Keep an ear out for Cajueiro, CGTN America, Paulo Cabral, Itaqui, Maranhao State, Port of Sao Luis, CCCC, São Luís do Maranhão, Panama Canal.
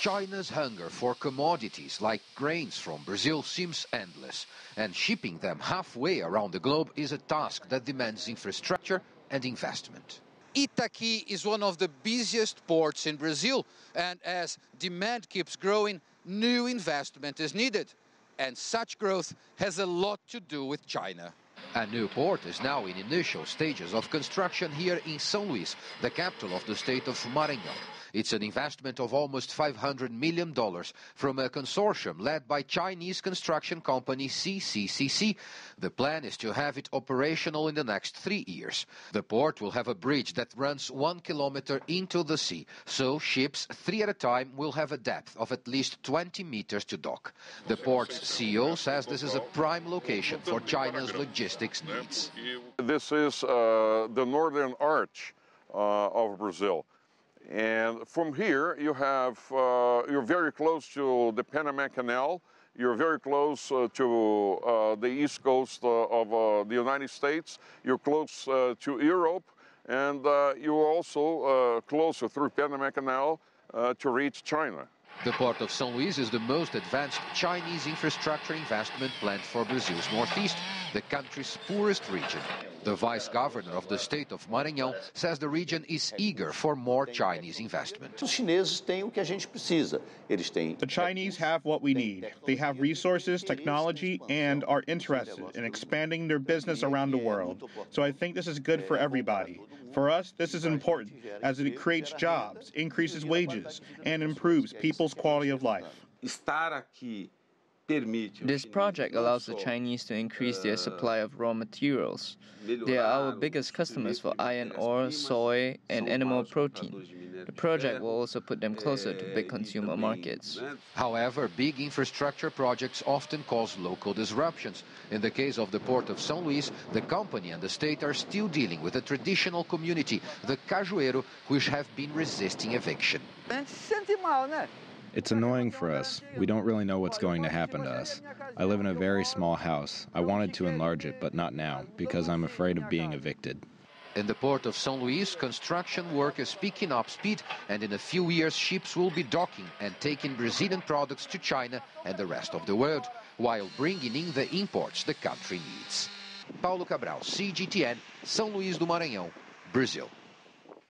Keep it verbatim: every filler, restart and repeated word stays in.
China's hunger for commodities like grains from Brazil seems endless, and shipping them halfway around the globe is a task that demands infrastructure and investment. Itaqui is one of the busiest ports in Brazil, and as demand keeps growing, new investment is needed. And such growth has a lot to do with China. A new port is now in initial stages of construction here in São Luís, the capital of the state of Maranhão. It's an investment of almost five hundred million dollars from a consortium led by Chinese construction company C C C C. The plan is to have it operational in the next three years. The port will have a bridge that runs one kilometer into the sea, so ships three at a time will have a depth of at least twenty meters to dock. The port's C E O says this is a prime location for China's logistics needs. This is uh, the northern arch uh, of Brazil, and from here you have uh, you're very close to the Panama Canal. You're very close uh, to uh, the east coast uh, of uh, the United States. You're close uh, to Europe, and uh, you're also uh, closer through Panama Canal uh, to reach China. The Port of São Luís is the most advanced Chinese infrastructure investment planned for Brazil's northeast, the country's poorest region. The vice-governor of the state of Maranhão says the region is eager for more Chinese investment. The Chinese have what we need. They have resources, technology, and are interested in expanding their business around the world. So I think this is good for everybody. For us, this is important, as it creates jobs, increases wages, and improves people's quality of life. This project allows the Chinese to increase their supply of raw materials. They are our biggest customers for iron ore, soy, and animal protein. The project will also put them closer to big consumer markets. However, big infrastructure projects often cause local disruptions. In the case of the Port of São Luís, the company and the state are still dealing with a traditional community, the Cajueiro, which have been resisting eviction. It's annoying for us. We don't really know what's going to happen to us. I live in a very small house. I wanted to enlarge it, but not now, because I'm afraid of being evicted. In the Port of São Luís, construction work is picking up speed, and in a few years, ships will be docking and taking Brazilian products to China and the rest of the world, while bringing in the imports the country needs. Paulo Cabral, C G T N, São Luís do Maranhão, Brazil.